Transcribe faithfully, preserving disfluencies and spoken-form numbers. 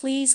Please